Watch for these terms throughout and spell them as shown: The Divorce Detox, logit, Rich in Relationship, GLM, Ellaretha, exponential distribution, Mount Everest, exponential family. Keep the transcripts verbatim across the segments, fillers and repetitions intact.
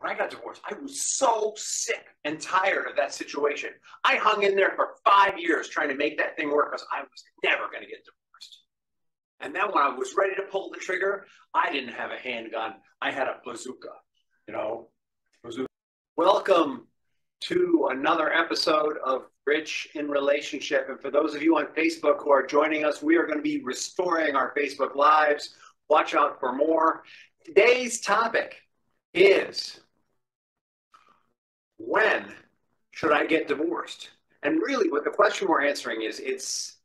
when I got divorced, I was so sick and tired of that situation. I hung in there for five years trying to make that thing work because I was never going to get divorced. And then when I was ready to pull the trigger, I didn't have a handgun. I had a bazooka, you know, bazooka. Welcome to another episode of Rich in Relationship. And for those of you on Facebook who are joining us, we are going to be restoring our Facebook Lives. Watch out for more. Today's topic is, when should I get divorced? And really what the question we're answering is, it's,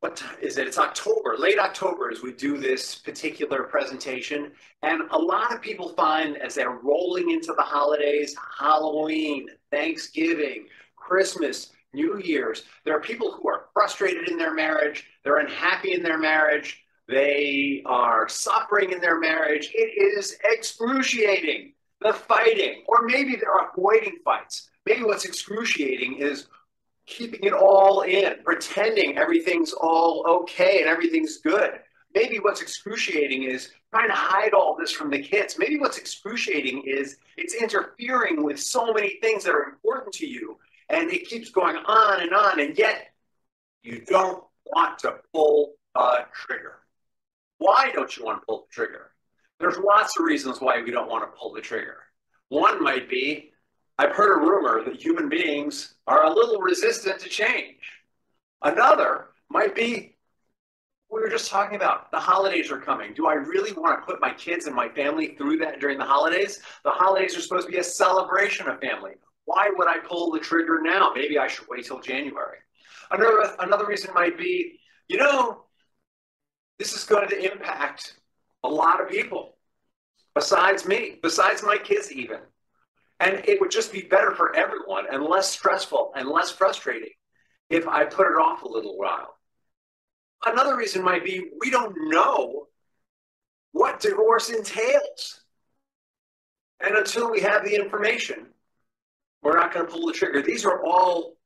what time is it? It's October, late October as we do this particular presentation. And a lot of people find as they're rolling into the holidays, Halloween, Thanksgiving, Christmas, New Year's, there are people who are frustrated in their marriage. They're unhappy in their marriage. They are suffering in their marriage. It is excruciating, the fighting, or maybe they're avoiding fights. Maybe what's excruciating is keeping it all in, pretending everything's all okay and everything's good. Maybe what's excruciating is trying to hide all this from the kids. Maybe what's excruciating is it's interfering with so many things that are important to you, and it keeps going on and on, and yet you don't want to pull a trigger. Why don't you want to pull the trigger? There's lots of reasons why we don't want to pull the trigger. One might be, I've heard a rumor that human beings are a little resistant to change. Another might be, we were just talking about, the holidays are coming. Do I really want to put my kids and my family through that during the holidays? The holidays are supposed to be a celebration of family. Why would I pull the trigger now? Maybe I should wait till January. Another, another reason might be, you know, this is going to impact a lot of people, besides me, besides my kids even. And it would just be better for everyone and less stressful and less frustrating if I put it off a little while. Another reason might be, we don't know what divorce entails. And until we have the information, we're not going to pull the trigger. These are all,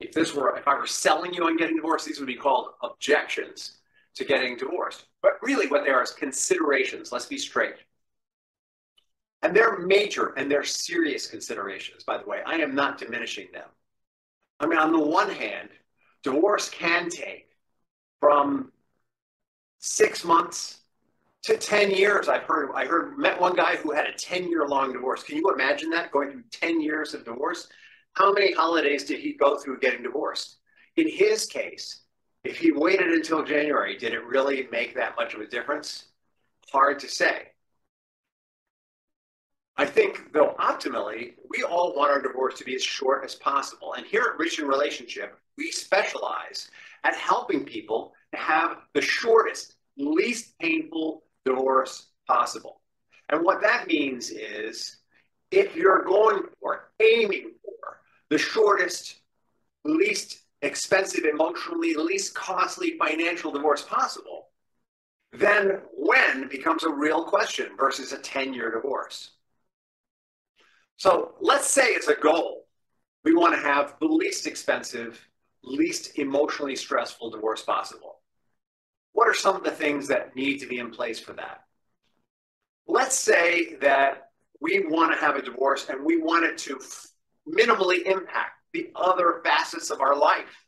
if this were, if I were selling you on getting divorced, these would be called objections to getting divorced. But really what they are is considerations. Let's be straight. And they're major and they're serious considerations, by the way. I am not diminishing them. I mean, on the one hand, divorce can take from six months to ten years. I've heard, I heard, met one guy who had a ten year long divorce. Can you imagine that, going through ten years of divorce? How many holidays did he go through getting divorced? In his case, if he waited until January, did it really make that much of a difference? Hard to say. I think, though, optimally, we all want our divorce to be as short as possible. And here at Rich in Relationship, we specialize at helping people to have the shortest, least painful divorce possible. And what that means is, if you're going for, aiming for, the shortest, least expensive, emotionally least costly financial divorce possible, then when becomes a real question versus a ten year divorce. So let's say it's a goal. We want to have the least expensive, least emotionally stressful divorce possible. What are some of the things that need to be in place for that? Let's say that we want to have a divorce and we want it to minimally impact the other facets of our life.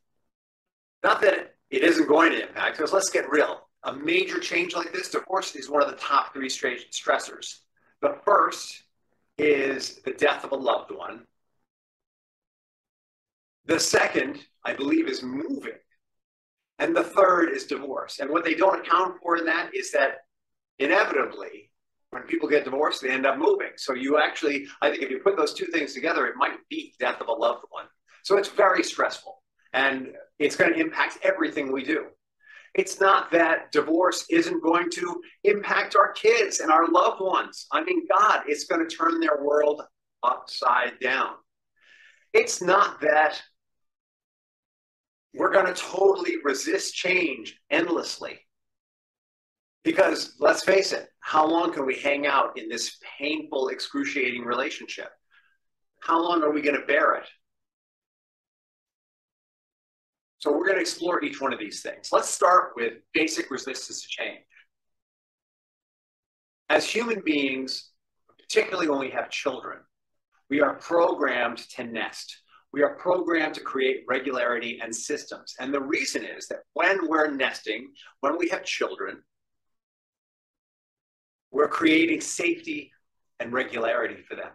Not that it isn't going to impact us. Let's get real. A major change like this, divorce is one of the top three stressors. The first is the death of a loved one. The second, I believe, is moving. And the third is divorce. And what they don't account for in that is that inevitably, when people get divorced, they end up moving. So you actually, I think if you put those two things together, it might be death of a loved one. So it's very stressful and it's going to impact everything we do. It's not that divorce isn't going to impact our kids and our loved ones. I mean, God, it's going to turn their world upside down. It's not that we're going to totally resist change endlessly. Because let's face it, how long can we hang out in this painful, excruciating relationship? How long are we going to bear it? So we're going to explore each one of these things. Let's start with basic resistance to change. As human beings, particularly when we have children. We are programmed to nest. We are programmed to create regularity and systems. And the reason is that when we're nesting, when we have children, we're creating safety and regularity for them.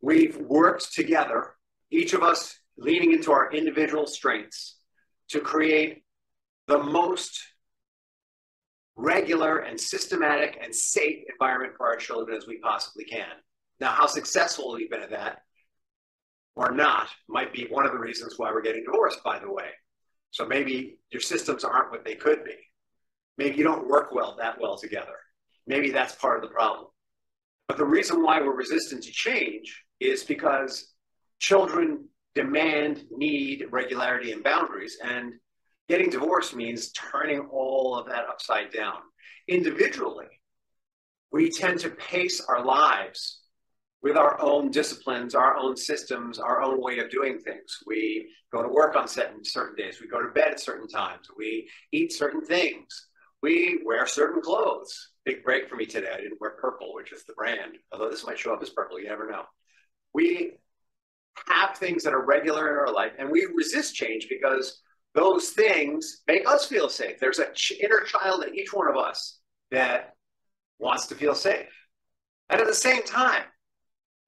We've worked together, each of us leaning into our individual strengths, to create the most regular and systematic and safe environment for our children as we possibly can. Now, how successful we've been at that or not might be one of the reasons why we're getting divorced, by the way. So maybe your systems aren't what they could be. Maybe you don't work well that well together. Maybe that's part of the problem. But the reason why we're resistant to change is because children demand, need regularity and boundaries, and getting divorced means turning all of that upside down. Individually, we tend to pace our lives with our own disciplines, our own systems, our own way of doing things. We go to work on certain, certain days. We go to bed at certain times. We eat certain things. We wear certain clothes. Big break for me today. I didn't wear purple, which is the brand. Although this might show up as purple, you never know. We have things that are regular in our life, and we resist change because those things make us feel safe. There's an inner child in each one of us that wants to feel safe. And at the same time,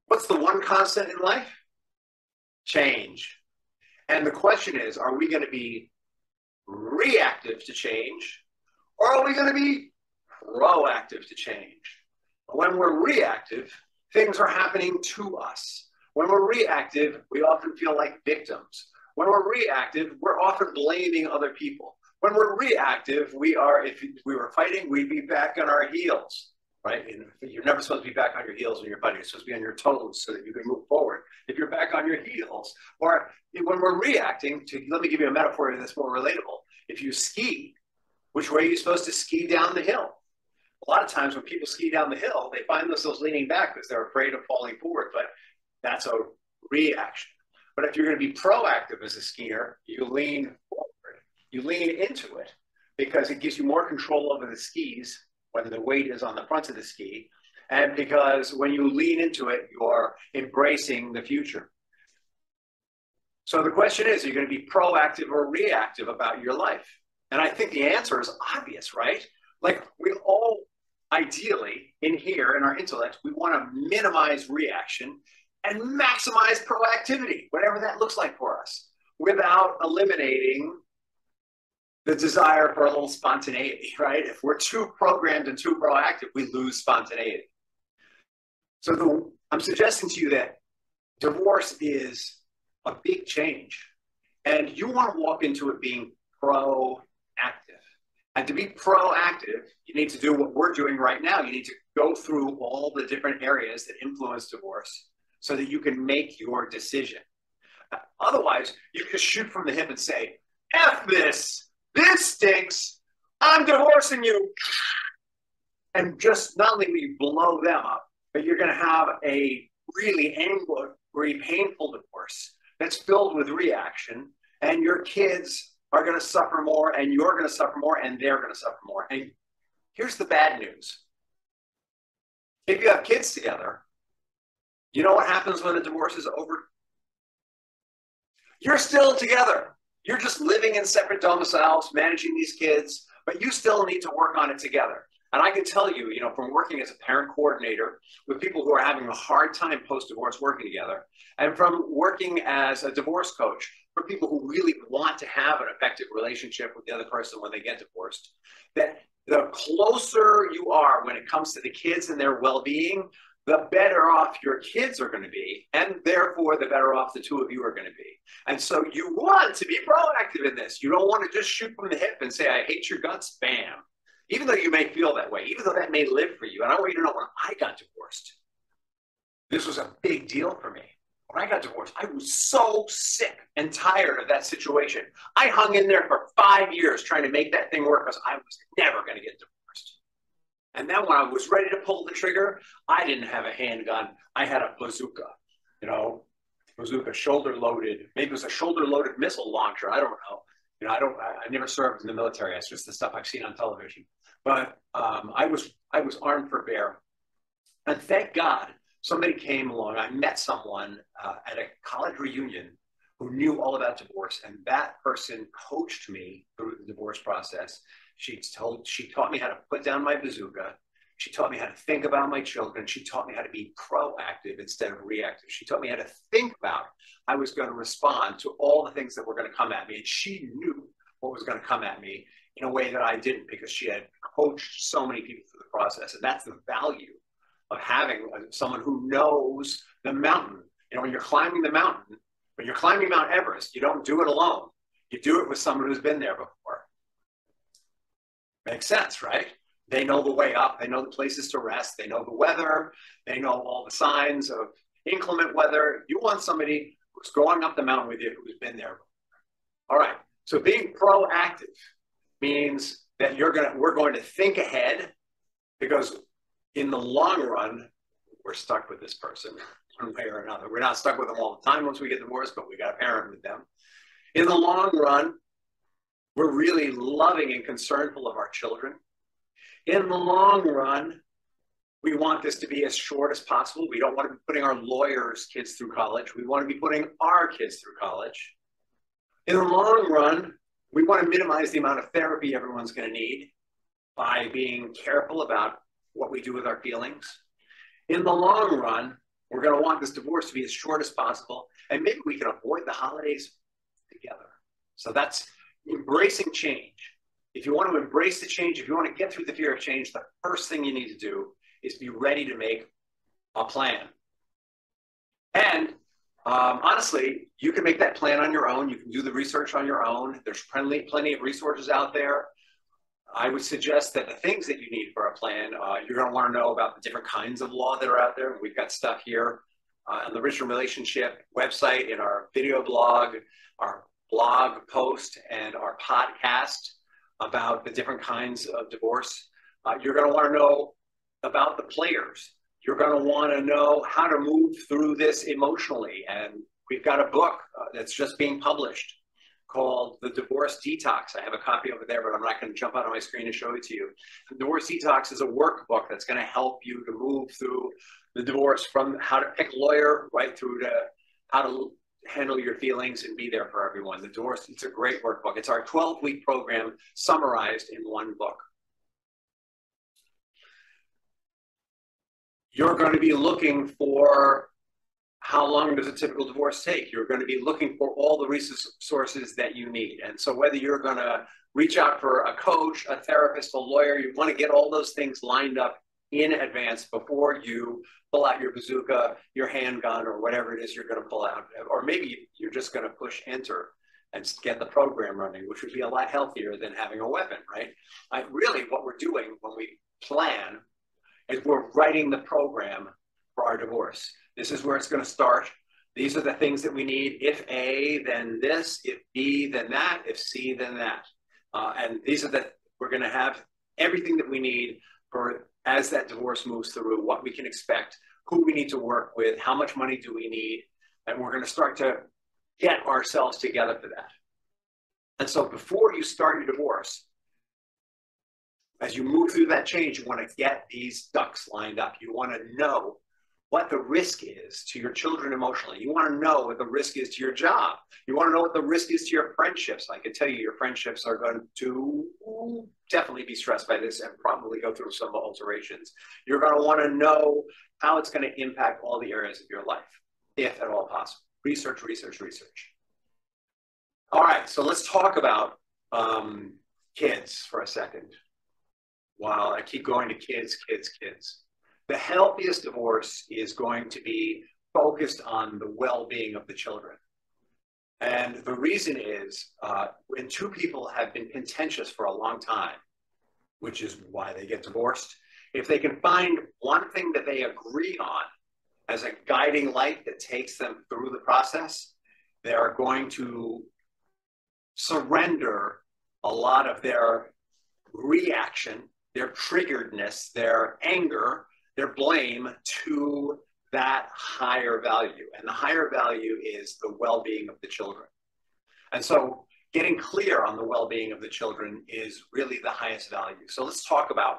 what's the one constant in life? Change. And the question is, are we going to be reactive to change, or are we going to be proactive to change? When we're reactive, things are happening to us. When we're reactive, we often feel like victims. When we're reactive, we're often blaming other people. When we're reactive, we are, if we were fighting, we'd be back on our heels, right? And you're never supposed to be back on your heels when you're fighting. You're supposed to be on your toes so that you can move forward. If you're back on your heels, or when we're reacting, to, let me give you a metaphor that's more relatable. If you ski, which way are you supposed to ski down the hill? A lot of times when people ski down the hill, they find themselves leaning back because they're afraid of falling forward, but that's a reaction. But if you're going to be proactive as a skier, you lean forward, you lean into it, because it gives you more control over the skis, whether the weight is on the front of the ski, and because when you lean into it, you are embracing the future. So the question is, are you going to be proactive or reactive about your life? And I think the answer is obvious, right? Like, we all, ideally, in here, in our intellect, we want to minimize reaction and maximize proactivity, whatever that looks like for us, without eliminating the desire for a little spontaneity, right? If we're too programmed and too proactive, we lose spontaneity. So the, I'm suggesting to you that divorce is a big change, and you want to walk into it being proactive. And to be proactive, you need to do what we're doing right now. You need to go through all the different areas that influence divorce so that you can make your decision. Otherwise, you just shoot from the hip and say, F this, this stinks, I'm divorcing you. And just not only will you blow them up, but you're going to have a really angry, painful divorce that's filled with reaction, and your kids are going to suffer more, and you're going to suffer more, and they're going to suffer more. And here's the bad news. If you have kids together, you know what happens when the divorce is over? You're still together. You're just living in separate domiciles, managing these kids, but you still need to work on it together. And I can tell you, you know, from working as a parent coordinator with people who are having a hard time post-divorce working together, and from working as a divorce coach for people who really want to have an effective relationship with the other person when they get divorced, that the closer you are when it comes to the kids and their well-being, the better off your kids are going to be, and therefore the better off the two of you are going to be. And so you want to be proactive in this. You don't want to just shoot from the hip and say, I hate your guts, bam. Even though you may feel that way, even though that may live for you. And I want you to know, when I got divorced, this was a big deal for me. When I got divorced, I was so sick and tired of that situation. I hung in there for five years trying to make that thing work because I was never going to get divorced. And then when I was ready to pull the trigger, I didn't have a handgun. I had a bazooka, you know, bazooka shoulder-loaded. Maybe it was a shoulder-loaded missile launcher. I don't know. You know, I don't, I, I never served in the military. It's just the stuff I've seen on television. But um, I was I was armed for bear. And thank God somebody came along. I met someone uh, at a college reunion who knew all about divorce, and that person coached me through the divorce process. She told, she taught me how to put down my bazooka. She taught me how to think about my children. She taught me how to be proactive instead of reactive. She taught me how to think about how I was going to respond to all the things that were going to come at me. And she knew what was going to come at me in a way that I didn't, because she had coached so many people through the process. And that's the value of having someone who knows the mountain. You know, when you're climbing the mountain, when you're climbing Mount Everest, you don't do it alone. You do it with someone who's been there before. Makes sense, right? They know the way up. They know the places to rest. They know the weather. They know all the signs of inclement weather. You want somebody who's going up the mountain with you who's been there before. All right. So being proactive means that you're gonna, we're going to think ahead, because in the long run, we're stuck with this person. One way or another. We're not stuck with them all the time once we get divorced, but we got to parent with them. In the long run, we're really loving and concernful of our children. In the long run, we want this to be as short as possible. We don't want to be putting our lawyers' kids through college. We want to be putting our kids through college. In the long run, we want to minimize the amount of therapy everyone's going to need by being careful about what we do with our feelings. In the long run, we're going to want this divorce to be as short as possible, and maybe we can avoid the holidays together. So that's embracing change. If you want to embrace the change, if you want to get through the fear of change, the first thing you need to do is be ready to make a plan. And um, honestly, you can make that plan on your own. You can do the research on your own. There's plenty, plenty of resources out there. I would suggest that the things that you need for a plan, uh, you're going to want to know about the different kinds of law that are out there. We've got stuff here uh, on the Rich in Relationship website, in our video blog, our blog post, and our podcast about the different kinds of divorce. Uh, you're going to want to know about the players. You're going to want to know how to move through this emotionally. And we've got a book uh, that's just being published, called The Divorce Detox. I have a copy over there, but I'm not going to jump out on my screen and show it to you. The Divorce Detox is a workbook that's going to help you to move through the divorce, from how to pick a lawyer right through to how to handle your feelings and be there for everyone. The Divorce, it's a great workbook. It's our twelve-week program summarized in one book. You're going to be looking for, how long does a typical divorce take? You're going to be looking for all the resources that you need. And so whether you're going to reach out for a coach, a therapist, a lawyer, you want to get all those things lined up in advance before you pull out your bazooka, your handgun, or whatever it is you're going to pull out. Or maybe you're just going to push enter and get the program running, which would be a lot healthier than having a weapon, right? I, really, what we're doing when we plan is we're writing the program for our divorce. This is where it's going to start. These are the things that we need. If A, then this. If B, then that. If C, then that. Uh, and these are the, we're going to have everything that we need for, as that divorce moves through, what we can expect, who we need to work with, how much money do we need. And we're going to start to get ourselves together for that. And so before you start your divorce, as you move through that change, you want to get these ducks lined up. You want to know what the risk is to your children emotionally. You want to know what the risk is to your job. You want to know what the risk is to your friendships. I can tell you your friendships are going to definitely be stressed by this and probably go through some alterations. You're going to want to know how it's going to impact all the areas of your life, if at all possible. Research, research, research. All right, so let's talk about um, kids for a second. Wow, I keep going to kids, kids, kids. The healthiest divorce is going to be focused on the well-being of the children. And the reason is uh, when two people have been contentious for a long time, which is why they get divorced, if they can find one thing that they agree on as a guiding light that takes them through the process, they are going to surrender a lot of their reaction, their triggeredness, their anger, their blame to that higher value. And the higher value is the well-being of the children. And so getting clear on the well-being of the children is really the highest value. So let's talk about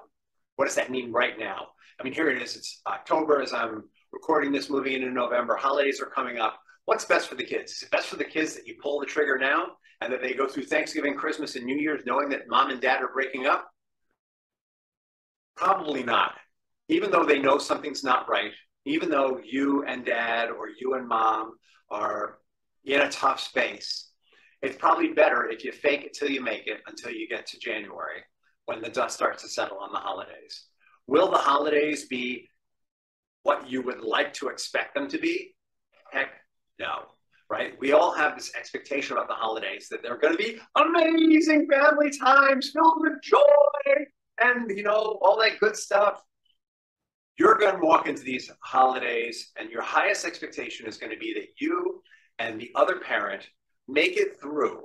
what does that mean right now? I mean, here it is, it's October as I'm recording this, moving into November, holidays are coming up. What's best for the kids? Is it best for the kids that you pull the trigger now and that they go through Thanksgiving, Christmas, and New Year's knowing that mom and dad are breaking up? Probably not. Even though they know something's not right, even though you and dad or you and mom are in a tough space, it's probably better if you fake it till you make it until you get to January when the dust starts to settle on the holidays. Will the holidays be what you would like to expect them to be? Heck no, right? We all have this expectation about the holidays that they're going to be amazing family times filled with joy and, you know, all that good stuff. You're going to walk into these holidays and your highest expectation is going to be that you and the other parent make it through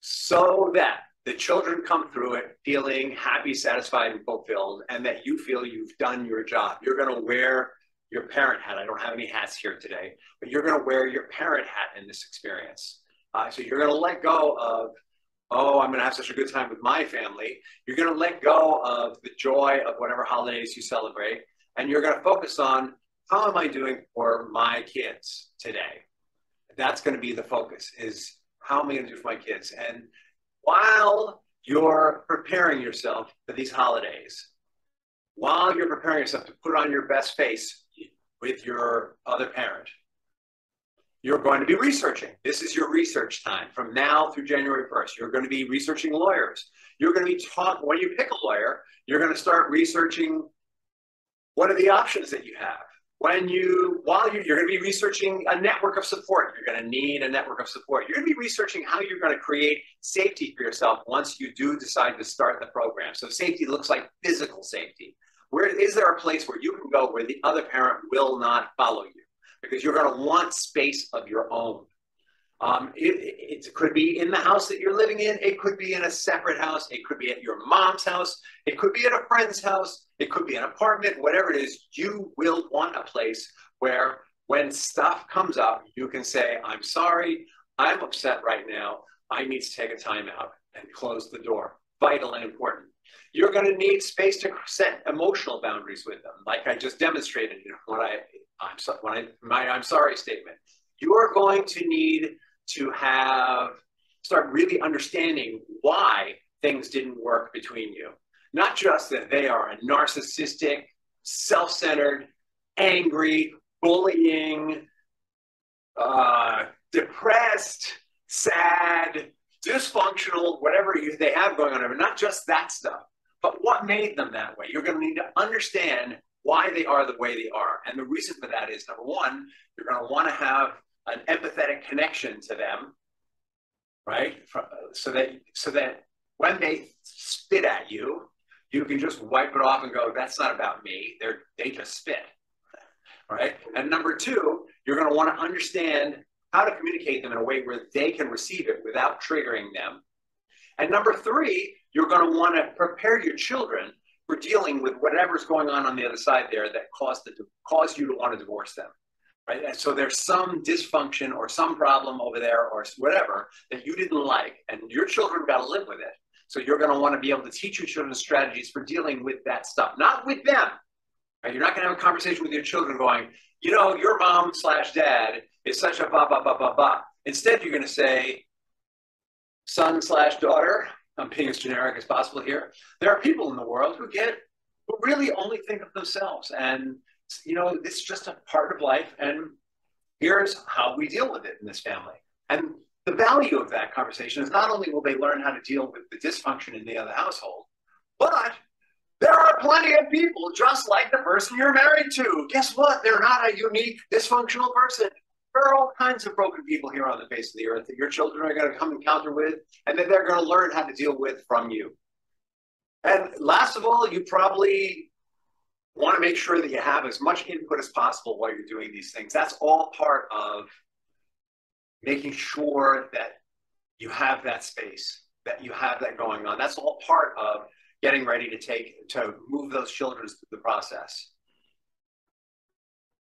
so that the children come through it feeling happy, satisfied, and fulfilled, and that you feel you've done your job. You're going to wear your parent hat. I don't have any hats here today, but you're going to wear your parent hat in this experience. Uh, so you're going to let go of, oh, I'm going to have such a good time with my family. You're going to let go of the joy of whatever holidays you celebrate, and you're going to focus on, how am I doing for my kids today? That's going to be the focus, is how am I going to do for my kids? And while you're preparing yourself for these holidays, while you're preparing yourself to put on your best face with your other parent, you're going to be researching. This is your research time. From now through January first, you're going to be researching lawyers. You're going to be taught, when you pick a lawyer, you're going to start researching what are the options that you have. When you, while you, you're going to be researching a network of support, you're going to need a network of support. You're going to be researching how you're going to create safety for yourself once you do decide to start the program. So safety looks like physical safety. Where is there a place where you can go where the other parent will not follow you? Because you're going to want space of your own. Um, it, it could be in the house that you're living in. It could be in a separate house. It could be at your mom's house. It could be at a friend's house. It could be an apartment, whatever it is, you will want a place where when stuff comes up, you can say, I'm sorry, I'm upset right now. I need to take a time out and close the door. Vital and important. You're going to need space to set emotional boundaries with them. Like I just demonstrated in what I, I'm, so, when I, my I'm sorry statement. You are going to need to have, start really understanding why things didn't work between you. Not just that they are a narcissistic, self-centered, angry, bullying, uh, depressed, sad, dysfunctional, whatever you, they have going on. Not just that stuff, but what made them that way. You're going to need to understand why they are the way they are. And the reason for that is, number one, you're going to want to have an empathetic connection to them, right? So that, so that when they spit at you, you can just wipe it off and go, that's not about me. They're, they just spit, all right? And number two, you're going to want to understand how to communicate them in a way where they can receive it without triggering them. And number three, you're going to want to prepare your children for dealing with whatever's going on on the other side there that caused, the, caused you to want to divorce them, right? And so there's some dysfunction or some problem over there or whatever that you didn't like, and your children got to live with it. So you're going to want to be able to teach your children strategies for dealing with that stuff, not with them. Right? You're not going to have a conversation with your children going, you know, your mom slash dad is such a blah, blah, blah, blah, blah. Instead, you're going to say, son slash daughter, I'm being as generic as possible here. There are people in the world who get, who really only think of themselves. And, you know, it's just a part of life. And here's how we deal with it in this family. And the value of that conversation is not only will they learn how to deal with the dysfunction in the other household, but there are plenty of people just like the person you're married to. Guess what? They're not a unique, dysfunctional person. There are all kinds of broken people here on the face of the earth that your children are going to come encounter with and that they're going to learn how to deal with from you. And last of all, you probably want to make sure that you have as much input as possible while you're doing these things. That's all part of making sure that you have that space, that you have that going on. That's all part of getting ready to take, to move those children through the process.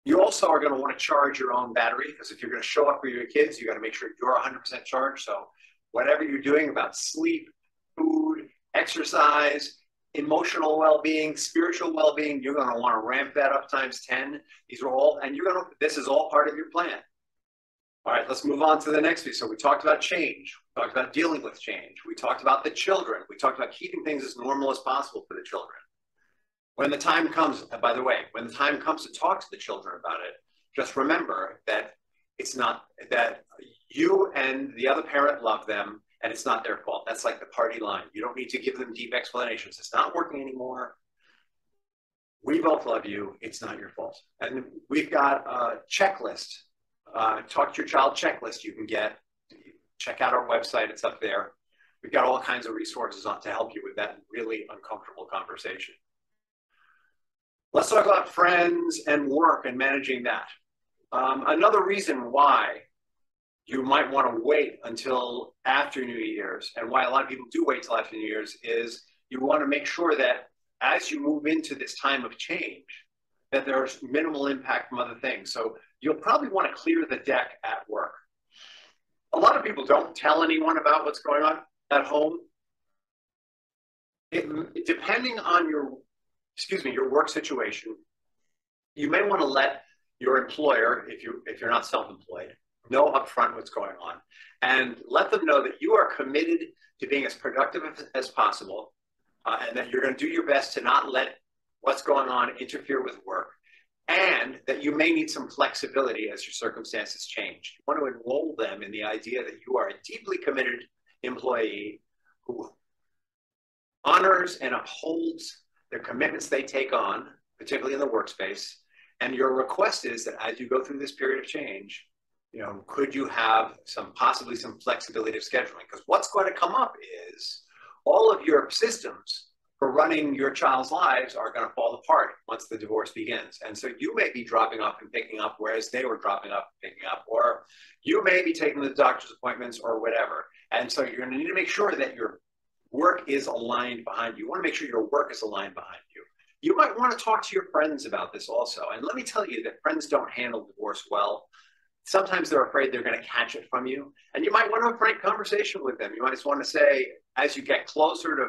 You also are going to want to charge your own battery, because if you're going to show up for your kids, you got to make sure you're one hundred percent charged. So whatever you're doing about sleep, food, exercise, emotional well-being, spiritual well-being, you're going to want to ramp that up times ten. These are all, and you're going to, this is all part of your plan. All right, let's move on to the next piece. So we talked about change. We talked about dealing with change. We talked about the children. We talked about keeping things as normal as possible for the children. When the time comes, by the way, when the time comes to talk to the children about it, just remember that it's not that you and the other parent love them and it's not their fault. That's like the party line. You don't need to give them deep explanations. It's not working anymore. We both love you. It's not your fault. And we've got a checklist. Uh, talk to your child checklist you can get. Check out our website. It's up there. We've got all kinds of resources on to help you with that really uncomfortable conversation. Let's talk about friends and work and managing that. Um, another reason why you might want to wait until after New Year's, and why a lot of people do wait till after New Year's, is you want to make sure that as you move into this time of change, that there's minimal impact from other things. So you'll probably want to clear the deck at work. A lot of people don't tell anyone about what's going on at home. It, depending on your, excuse me, your work situation, you may want to let your employer, if, you, if you're not self-employed, know upfront what's going on. And let them know that you are committed to being as productive as possible uh, and that you're going to do your best to not let what's going on interfere with work, and that you may need some flexibility as your circumstances change. You want to enroll them in the idea that you are a deeply committed employee who honors and upholds the commitments they take on, particularly in the workspace. And your request is that as you go through this period of change, you know, could you have some, possibly some flexibility of scheduling? Because what's going to come up is all of your systems for running your child's lives are going to fall apart once the divorce begins. And so you may be dropping off and picking up, whereas they were dropping off and picking up, or you may be taking the doctor's appointments or whatever. And so you're going to need to make sure that your work is aligned behind you. You want to make sure your work is aligned behind you. You might want to talk to your friends about this also. And let me tell you that friends don't handle divorce well. Sometimes they're afraid they're going to catch it from you. And you might want to have a frank conversation with them. You might just want to say, as you get closer to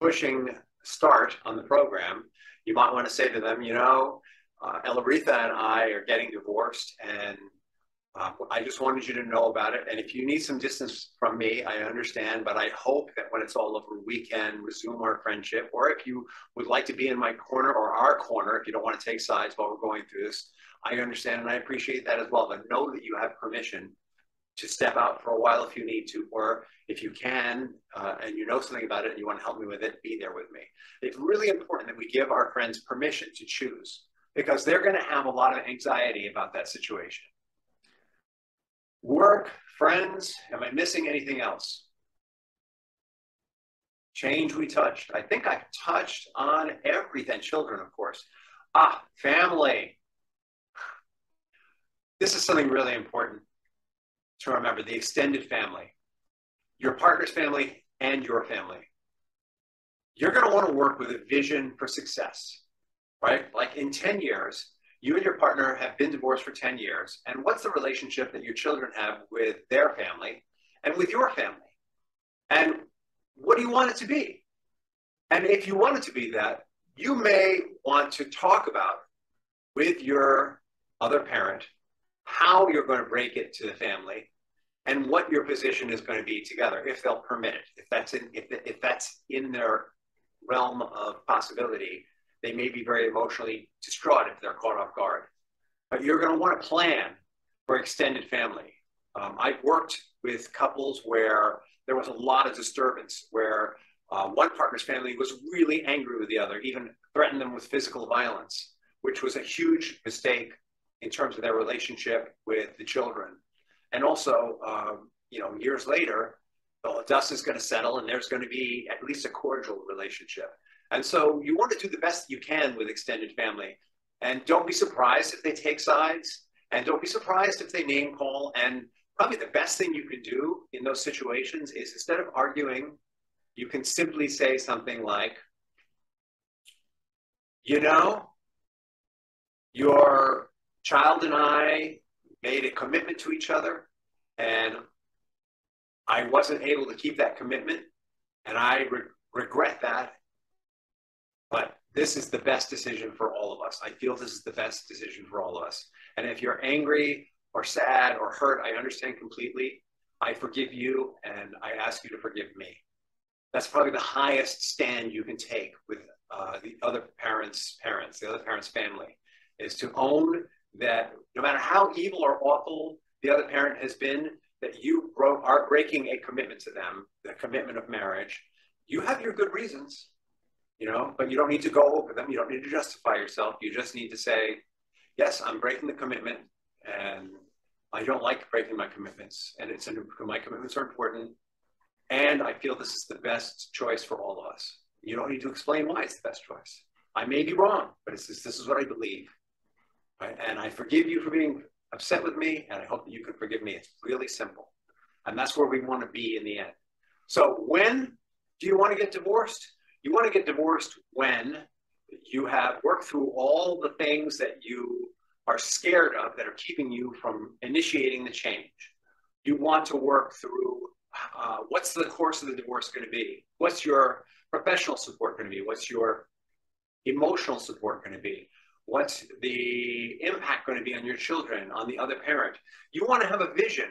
pushing start on the program, you might want to say to them, you know, uh, Ellaretha and I are getting divorced, and uh, I just wanted you to know about it. And if you need some distance from me, I understand, but I hope that when it's all over, we can resume our friendship. Or if you would like to be in my corner or our corner, if you don't want to take sides while we're going through this, I understand and I appreciate that as well. But know that you have permission to step out for a while if you need to, or if you can, uh, and you know something about it and you want to help me with it, be there with me. It's really important that we give our friends permission to choose, because they're going to have a lot of anxiety about that situation. Work, friends, am I missing anything else? Change we touched. I think I touched on everything. Children, of course. Ah, family. This is something really important to remember: the extended family, your partner's family, and your family. You're going to want to work with a vision for success, right? Like in ten years, you and your partner have been divorced for ten years. And what's the relationship that your children have with their family and with your family? And what do you want it to be? And if you want it to be that, you may want to talk about with your other parent how you're going to break it to the family and what your position is going to be together, if they'll permit it. If that's in, if, if that's in their realm of possibility, they may be very emotionally distraught if they're caught off guard. But you're going to want to plan for extended family. Um, I've worked with couples where there was a lot of disturbance, where uh, one partner's family was really angry with the other, even threatened them with physical violence, which was a huge mistake in terms of their relationship with the children. And also, um, you know, years later, the dust is going to settle and there's going to be at least a cordial relationship. And so you want to do the best you can with extended family. And don't be surprised if they take sides, and don't be surprised if they name call. And probably the best thing you can do in those situations is, instead of arguing, you can simply say something like, you know, your child and I made a commitment to each other, and I wasn't able to keep that commitment, and I re regret that. But this is the best decision for all of us. I feel this is the best decision for all of us. And if you're angry or sad or hurt, I understand completely. I forgive you, and I ask you to forgive me. That's probably the highest stand you can take with uh, the other parent's parents, the other parent's family, is to own that no matter how evil or awful the other parent has been, that you broke, are breaking a commitment to them, the commitment of marriage. You have your good reasons, you know, but you don't need to go over them. You don't need to justify yourself. You just need to say, yes, I'm breaking the commitment, and I don't like breaking my commitments, and it's my commitments are important, and I feel this is the best choice for all of us. You don't need to explain why it's the best choice. I may be wrong, but it's just, this is what I believe, right? And I forgive you for being upset with me, and I hope that you can forgive me. It's really simple, and that's where we want to be in the end. So when do you want to get divorced? You want to get divorced when you have worked through all the things that you are scared of that are keeping you from initiating the change. You want to work through uh, what's the course of the divorce going to be? What's your professional support going to be? What's your emotional support going to be? What's the impact going to be on your children, on the other parent? You want to have a vision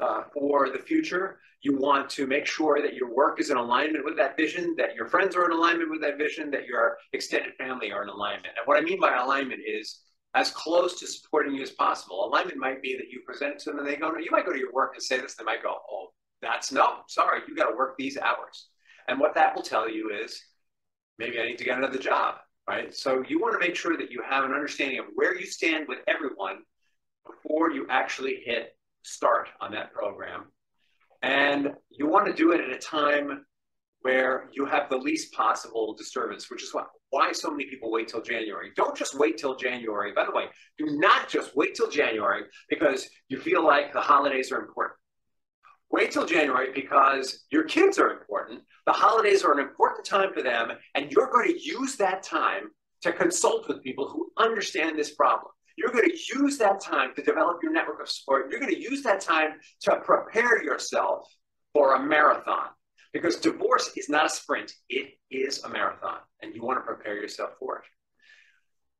uh, for the future. You want to make sure that your work is in alignment with that vision, that your friends are in alignment with that vision, that your extended family are in alignment. And what I mean by alignment is as close to supporting you as possible. Alignment might be that you present it to them and they go, no, you might go to your work and say this, they might go, oh, that's no, sorry, you got to work these hours. And what that will tell you is maybe I need to get another job, right? So you want to make sure that you have an understanding of where you stand with everyone before you actually hit start on that program. And you want to do it at a time where you have the least possible disturbance, which is why, why so many people wait till January. Don't just wait till January. By the way, do not just wait till January because you feel like the holidays are important. Wait till January because your kids are important. The holidays are an important time for them, and you're going to use that time to consult with people who understand this problem. You're going to use that time to develop your network of support. You're going to use that time to prepare yourself for a marathon. Because divorce is not a sprint, it is a marathon, and you want to prepare yourself for it.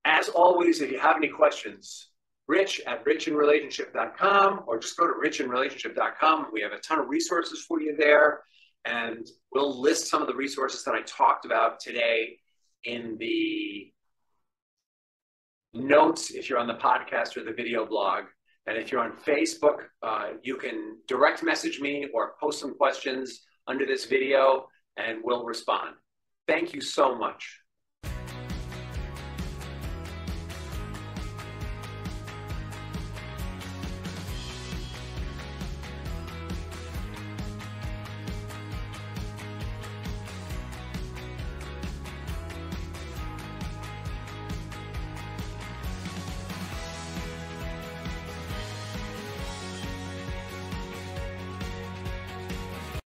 As always, if you have any questions, rich at rich in relationship dot com, or just go to rich in relationship dot com. We have a ton of resources for you there, and we'll list some of the resources that I talked about today in the notes if you're on the podcast or the video blog. And if you're on Facebook, uh, you can direct message me or post some questions under this video, and we'll respond. Thank you so much.